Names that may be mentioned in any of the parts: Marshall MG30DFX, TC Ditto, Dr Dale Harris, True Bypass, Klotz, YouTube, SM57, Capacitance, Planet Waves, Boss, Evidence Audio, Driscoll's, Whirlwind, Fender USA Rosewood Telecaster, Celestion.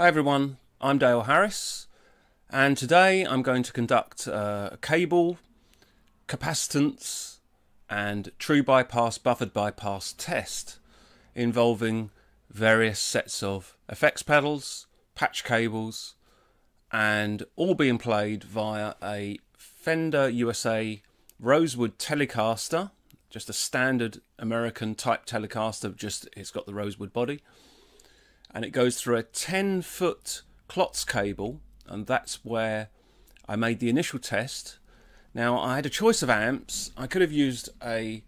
Hi everyone, I'm Dale Harris, and today I'm going to conduct cable, capacitance and true bypass, buffered bypass test involving various sets of effects pedals, patch cables, and all being played via a Fender USA Rosewood Telecaster, just a standard American type Telecaster, just it's got the rosewood body. And it goes through a 10-foot Klotz cable, and that's where I made the initial test. Now, I had a choice of amps. I could have used a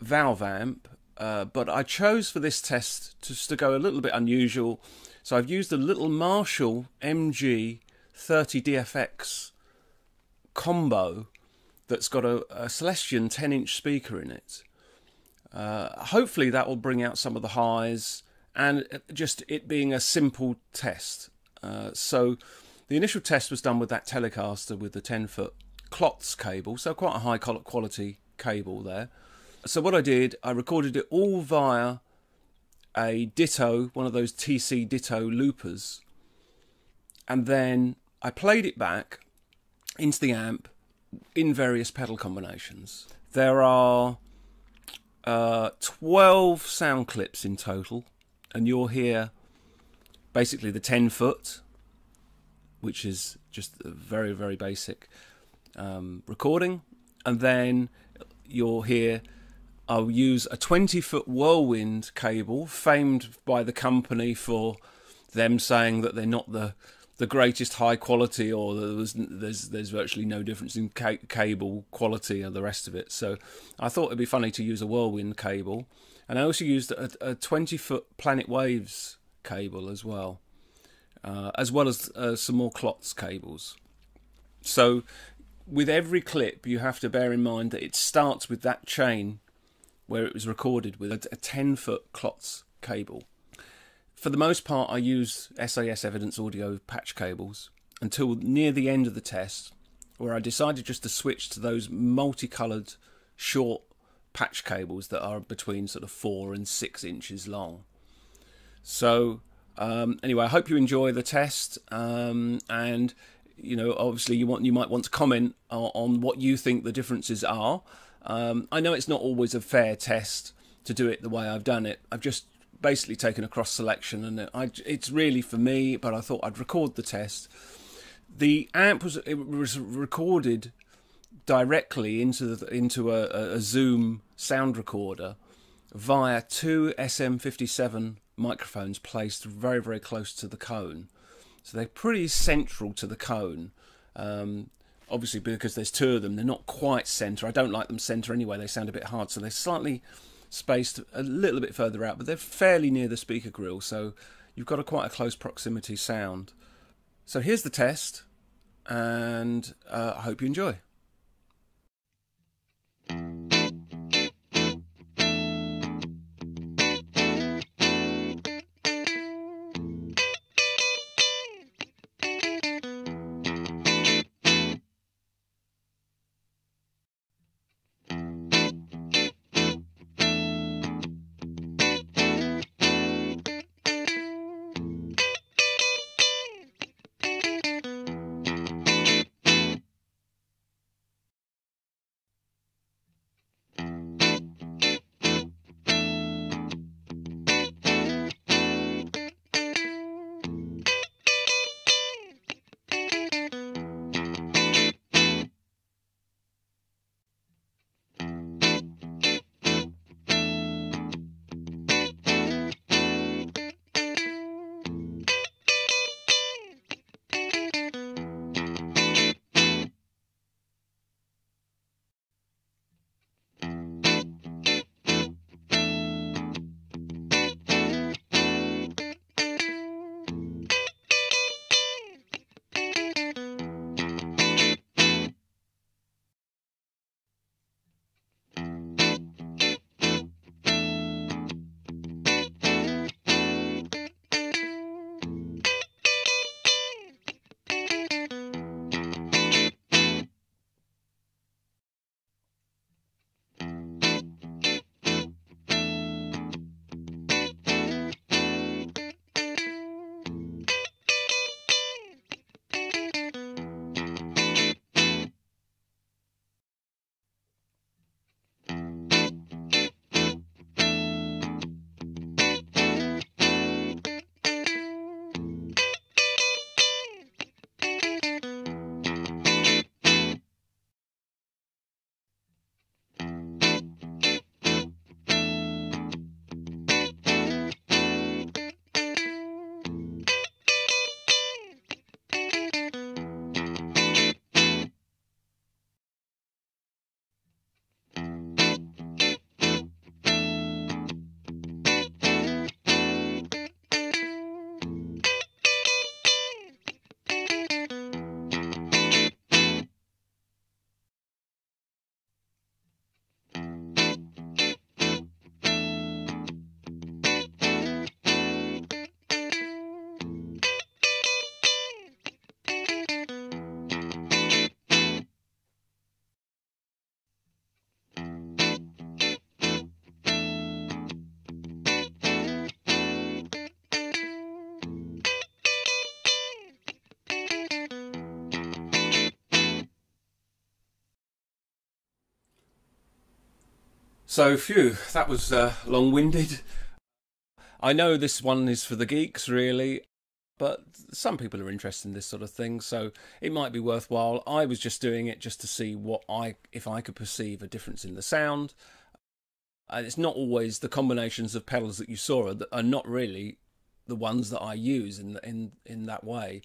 valve amp, but I chose for this test just to go a little bit unusual. So I've used a little Marshall MG30DFX combo that's got a Celestion 10-inch speaker in it. Hopefully that will bring out some of the highs, and just it being a simple test. So the initial test was done with that Telecaster with the 10-foot Klotz cable, so quite a high quality cable there. So what I did, I recorded it all via a Ditto, one of those TC Ditto loopers, and then I played it back into the amp in various pedal combinations. There are 12 sound clips in total, and you'll hear basically the 10-foot, which is just a very, very basic recording. And then you'll hear, I'll use a 20-foot Whirlwind cable, famed by the company for them saying that they're not the greatest high quality, or there's virtually no difference in cable quality and the rest of it. So I thought it'd be funny to use a Whirlwind cable. And I also used a 20-foot Planet Waves cable as well, as well as some more Klotz cables. So with every clip, you have to bear in mind that it starts with that chain where it was recorded with a 10-foot Klotz cable. For the most part, I used SAS Evidence Audio patch cables until near the end of the test, where I decided just to switch to those multicoloured short patch cables that are between sort of 4 and 6 inches long. So anyway, I hope you enjoy the test, and you know, obviously you might want to comment on what you think the differences are. I know it's not always a fair test to do it the way I've done it. I've just basically taken a cross selection, and it's really for me, but I thought I'd record the test. The amp was recorded directly into a Zoom sound recorder via 2 SM57 microphones placed very, very close to the cone. So they're pretty central to the cone. Obviously, because there's 2 of them, they're not quite centre. I don't like them centre anyway. They sound a bit hard, so they're slightly spaced a little bit further out, but they're fairly near the speaker grill, so you've got quite a close proximity sound. So here's the test, and I hope you enjoy. So, phew, that was long-winded. I know this one is for the geeks, really, but some people are interested in this sort of thing, so it might be worthwhile. I was just doing it just to see if I could perceive a difference in the sound. And it's not always the combinations of pedals that you saw are not really the ones that I use in that way.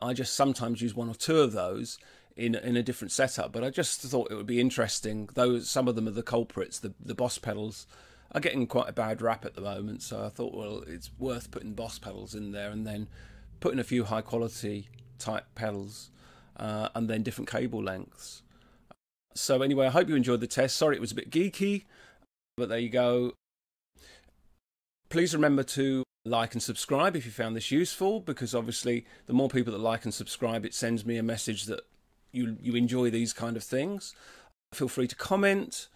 I just sometimes use one or two of those in a different setup, but I just thought it would be interesting, though some of them are the culprits. The Boss pedals are getting quite a bad rap at the moment, so I thought, well, it's worth putting Boss pedals in there and then putting a few high quality type pedals and then different cable lengths. So anyway, I hope you enjoyed the test. Sorry it was a bit geeky, but there you go. Please remember to like and subscribe if you found this useful, because obviously the more people that like and subscribe, it sends me a message that you enjoy these kind of things. Feel free to comment.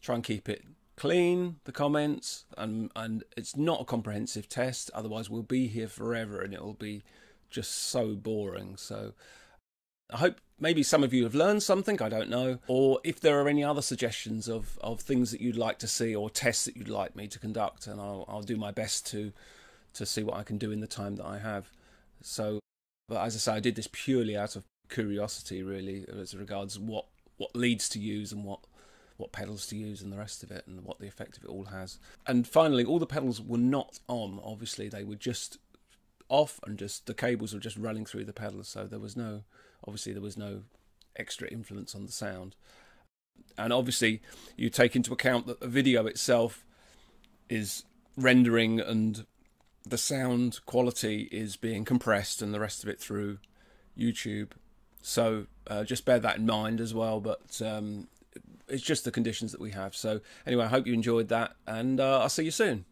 Try and keep it clean, the comments, and it's not a comprehensive test, otherwise we'll be here forever and it'll be just so boring. So I hope maybe some of you have learned something, I don't know, or if there are any other suggestions of things that you'd like to see or tests that you'd like me to conduct, and I'll do my best to see what I can do in the time that I have. So, but as I say, I did this purely out of curiosity, really, as regards what leads to use and what pedals to use and the rest of it, and what the effect of it all has. And finally, all the pedals were not on, obviously. They were just off and just the cables were just running through the pedals, so there was no, obviously there was no extra influence on the sound. And obviously you take into account that the video itself is rendering and the sound quality is being compressed and the rest of it through YouTube, so just bear that in mind as well. But it's just the conditions that we have. So anyway, I hope you enjoyed that, and I'll see you soon.